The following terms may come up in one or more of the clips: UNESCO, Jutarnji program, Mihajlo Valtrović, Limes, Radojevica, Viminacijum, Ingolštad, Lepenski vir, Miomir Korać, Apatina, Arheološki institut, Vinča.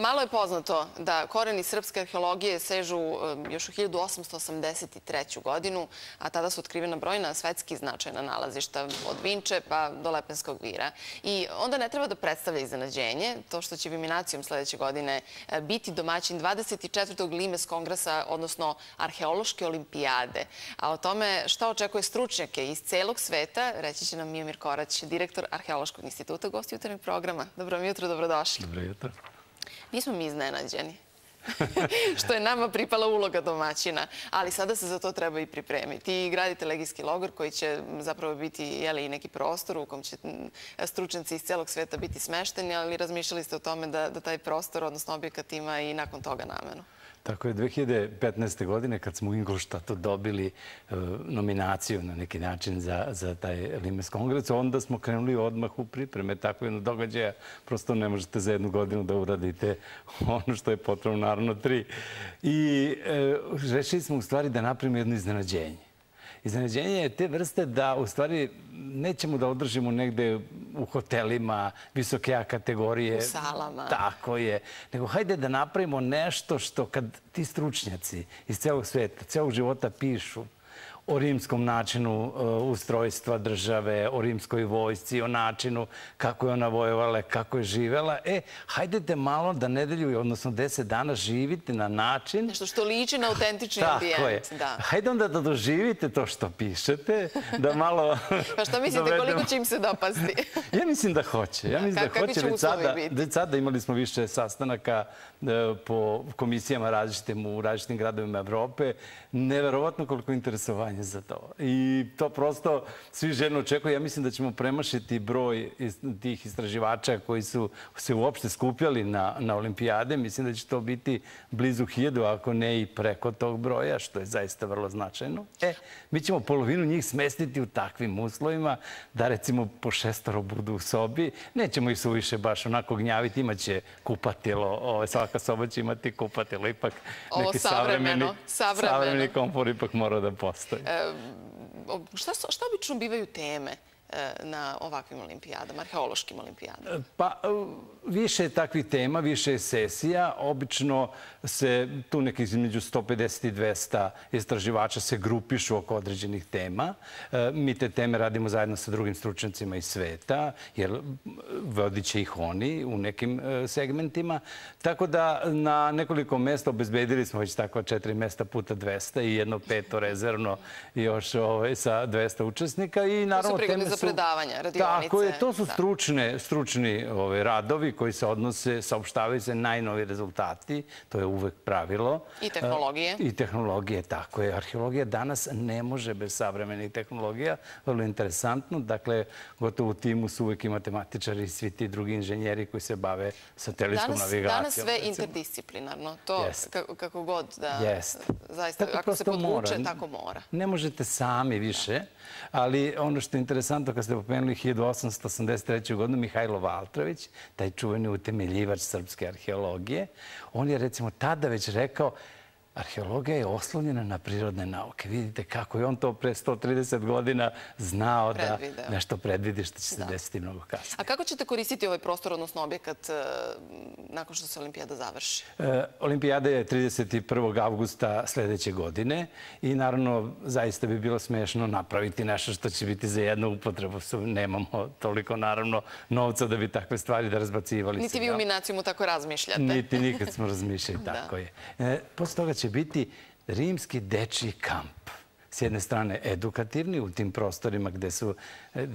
Malo je poznato da koreni srpske arheologije sežu još u 1883. godinu, a tada su otkrivena brojna svetski značajna nalazišta od Vinče pa do Lepenskog vira. I onda ne treba da predstavlja iznenađenje to što će Viminacijum sljedeće godine biti domaćin 24. Limes kongresa, odnosno arheološke olimpijade. A o tome šta očekuje stručnjake iz celog sveta reći će nam Miomir Korać, direktor Arheološkog instituta, gost jutarnjeg programa. Dobro jutro, dobrodošli. Dobro jutro. Nismo mi iznenađeni što je nama pripala uloga domaćina, ali sada se za to treba i pripremiti. I gradite legijski logor koji će zapravo biti i neki prostor u kom će stručnjaci iz celog sveta biti smešteni, ali razmišljali ste o tome da taj prostor, odnosno objekat, ima i nakon toga namenu. Tako je, 2015. godine kad smo u Ingolštatu dobili nominaciju na neki način za taj Limes kongres, onda smo krenuli odmah u pripreme tako jednog događaja. Prosto ne možete za jednu godinu da uradite ono što je potrebno, naravno 3. I rešili smo u stvari da napravimo jedno iznenađenje. Iznenađenje je te vrste da u stvari nećemo da održimo negde u hotelima visoke kategorije. U salama. Tako je. Nego hajde da napravimo nešto što kad ti stručnjaci iz celog sveta, celog života pišu o rimskom načinu ustrojstva države, o rimskoj vojsci, o načinu kako je ona vojovala, kako je živela. Hajdete malo da nedelju, odnosno 10 dana, živite na način... Nešto što liči na autentični ambijent. Tako je. Hajde onda da doživite to što pišete, da malo... Pa što mislite, koliko će im se dopasti? Ja mislim da hoće. Ja mislim da hoće. Već sada imali smo više sastanaka po komisijama u različitim gradovima Evrope. Neverovatno koliko interesovanja za to. I to prosto svi željno očekuju. Ja mislim da ćemo premašiti broj tih istraživača koji su se uopšte skupljali na olimpijade. Mislim da će to biti blizu 1000, ako ne i preko tog broja, što je zaista vrlo značajno. Mi ćemo polovinu njih smestiti u takvim uslovima da recimo po 6 budu u sobi. Nećemo ih suviše baš onako gnjaviti. Imaće kupatilo. Svaka soba će imati kupatilo. Ipak neki savremeni komfor ipak mora da postoji. Šta obično bivaju teme na ovakvim olimpijadama, arheološkim olimpijadama? Pa, više je takvih tema, više je sesija. Obično se tu neki između 150 i 200 istraživača se grupišu oko određenih tema. Mi te teme radimo zajedno sa drugim stručnjacima iz sveta, jer vodit će ih oni u nekim segmentima. Tako da na nekoliko mesta obezbedili smo već tako 4 mesta puta 200 i 1 5 rezervno još sa 200 učesnika. I naravno teme su... predavanja, radionice. Tako je, to su stručni radovi koji se odnose, saopštavaju se najnovi rezultati. To je uvek pravilo. I tehnologije. I tehnologije, tako je. Arheologija danas ne može bez savremenih tehnologija. Vrlo interesantno. Dakle, gotovo u timu su uvek i matematičari i svi ti drugi inženjeri koji se bave satelitskom navigacijom. Danas sve interdisciplinarno. To kako god da... Zaista, ako se podvuče, tako mora. Ne možete sami više, ali ono što je interesantno, kad ste pomenuli 1883. godinu, Mihajlo Valtrović, taj čuveni utemeljivač srpske arheologije, on je recimo tada već rekao arheologija je oslonjena na prirodne nauke. Vidite kako je on to pre 130 godina znao da nešto predvidi što će se desiti mnogo kasnije. A kako ćete koristiti ovaj prostor, odnosno objekat, nakon što se olimpijada završi? Olimpijada je 31. avgusta sljedeće godine i naravno zaista bi bilo smešno napraviti nešto što će biti za jednu upotrebu. Nemamo toliko naravno novca da bi takve stvari da razbacivali. Niti vi u Viminacijumu tako razmišljate. Niti nikad smo razmišljali, tako je. Posle toga će biti rimski dečiji kamp. S jedne strane edukativni u tim prostorima gde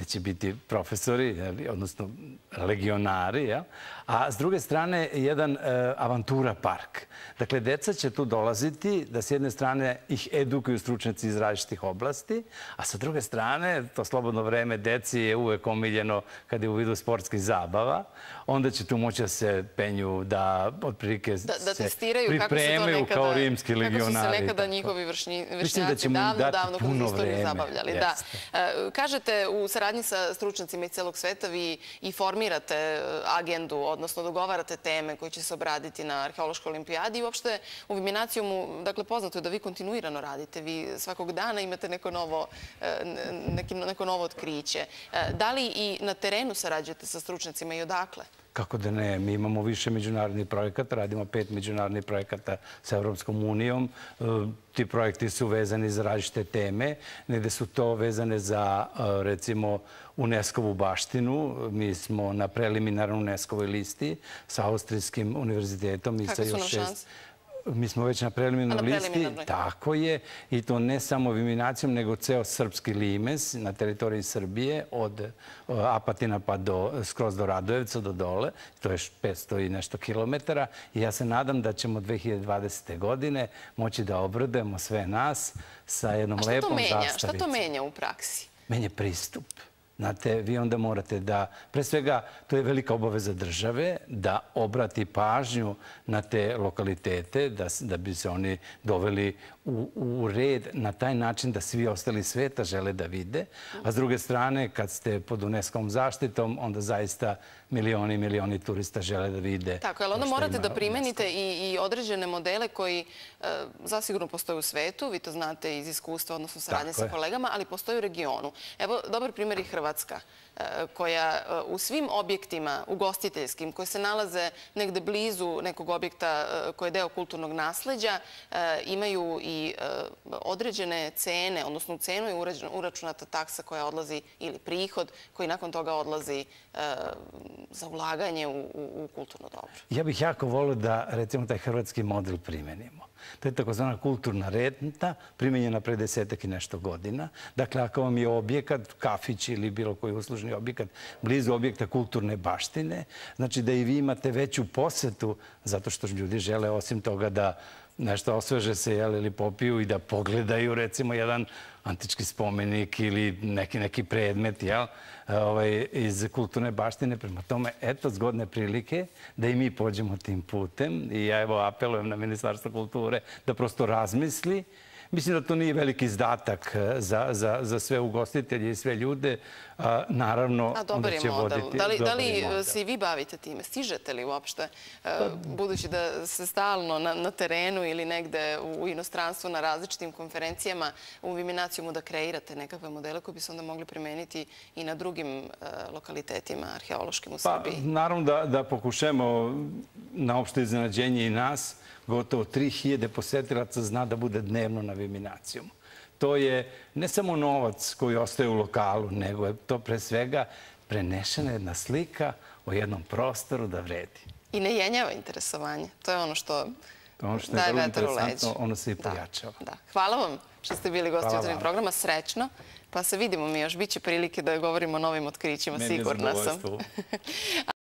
će biti profesori, odnosno legionari, a s druge strane jedan avantura park. Dakle, deca će tu dolaziti da s jedne strane ih edukuju stručnjaci iz različitih oblasti, a sa druge strane to slobodno vreme deci je uvek omiljeno kad je u vidu sportskih zabava. Onda će tu moći da se penju, da otprilike se pripremaju kao rimski legionari. Kako su se nekada njihovi vršnjaci davno kroz istoriju zabavljali. Kažete, u saradnji sa stručnjacima iz celog sveta vi i formirate agendu, odnosno dogovarate teme koje će se obraditi na arheološkoj olimpijadi i uopšte u Viminacijumu, dakle, poznato je da vi kontinuirano radite. Vi svakog dana imate neko novo otkriće. Da li i na terenu sarađujete sa stručnjacima i odakle? Kako da ne, mi imamo više međunarodnih projekata, radimo 5 međunarodnih projekata sa Evropskom unijom. Ti projekti su vezani za različite teme, negde su to vezane za, recimo, UNESCO-vu baštinu. Mi smo na preliminarnoj UNESCO-voj listi sa Austrijskim univerzitetom i sa još 6... Mi smo već na preliminarnoj listi, tako je, i to ne samo Viminacijum, nego ceo srpski Limes na teritoriji Srbije, od Apatina pa skroz do Radojevica, do dole, to je 500 i nešto kilometara. I ja se nadam da ćemo 2020. godine moći da obradujemo sve nas sa jednom lepom zastavicom. Šta to menja u praksi? Menja pristup. Znate, vi onda morate da, pre svega, to je velika obaveza države da obrati pažnju na te lokalitete, da bi se oni doveli u red na taj način da svi ostali sveta žele da vide. A s druge strane, kad ste pod UNESCO-vom zaštitom, onda zaista milioni i milioni turista žele da vide. Tako, ali onda morate da primenite i određene modele koji zasigurno postoje u svetu, vi to znate iz iskustva, odnosno saradnje sa kolegama, ali postoje u regionu. Evo, dobar primjer je Hrvatska, koja u svim objektima, ugostiteljskim, koje se nalaze negde blizu nekog objekta koji je deo kulturnog nasleđa, imaju i određene cene, odnosno u cenu je uračunata taksa koja odlazi, ili prihod, koji nakon toga odlazi za ulaganje u kulturno dobro. Ja bih jako volio da, recimo, taj hrvatski model primenimo. To je takozvana kulturna renta, primenjena pre 10-ak i nešto godina. Dakle, ako vam je objekat, kafić ili bilo koji uslužni objekat, blizu objekta kulturne baštine, znači da i vi imate veću posetu, zato što ljudi žele osim toga da nešto osveže se ili popiju i da pogledaju, recimo, jedan antički spomenik ili neki predmet iz kulturne baštine. Prema tome, eto, zgodne prilike da i mi pođemo tim putem. I ja, evo, apelujem na Ministarstvo kulture da prosto razmisli. Mislim da to nije veliki izdatak za sve ugostitelje i sve ljude. Naravno, onda će voditi... Da li se vi bavite time? Stižete li uopšte? Budući da se stalno na terenu ili negde u inostranstvu na različitim konferencijama u Viminacijumu da kreirate nekakve modele koje bi se onda mogli primeniti i na drugim lokalitetima arheološkim u Srbiji? Naravno da pokušamo na opšte iznenađenje i nas. Gotovo 3000 posetilaca zna da bude dnevno na Viminacijumu. To je ne samo novac koji ostaje u lokalu, nego je to pre svega prenešena jedna slika o jednom prostoru da vredi. I ne jenjava interesovanje. To je ono što daje vetar u leđu. Ono se i pojačava. Hvala vam što ste bili gosti u programu. Srećno. Pa se vidimo mi još. Biće prilike da govorimo o novim otkrićima, sigurna sam.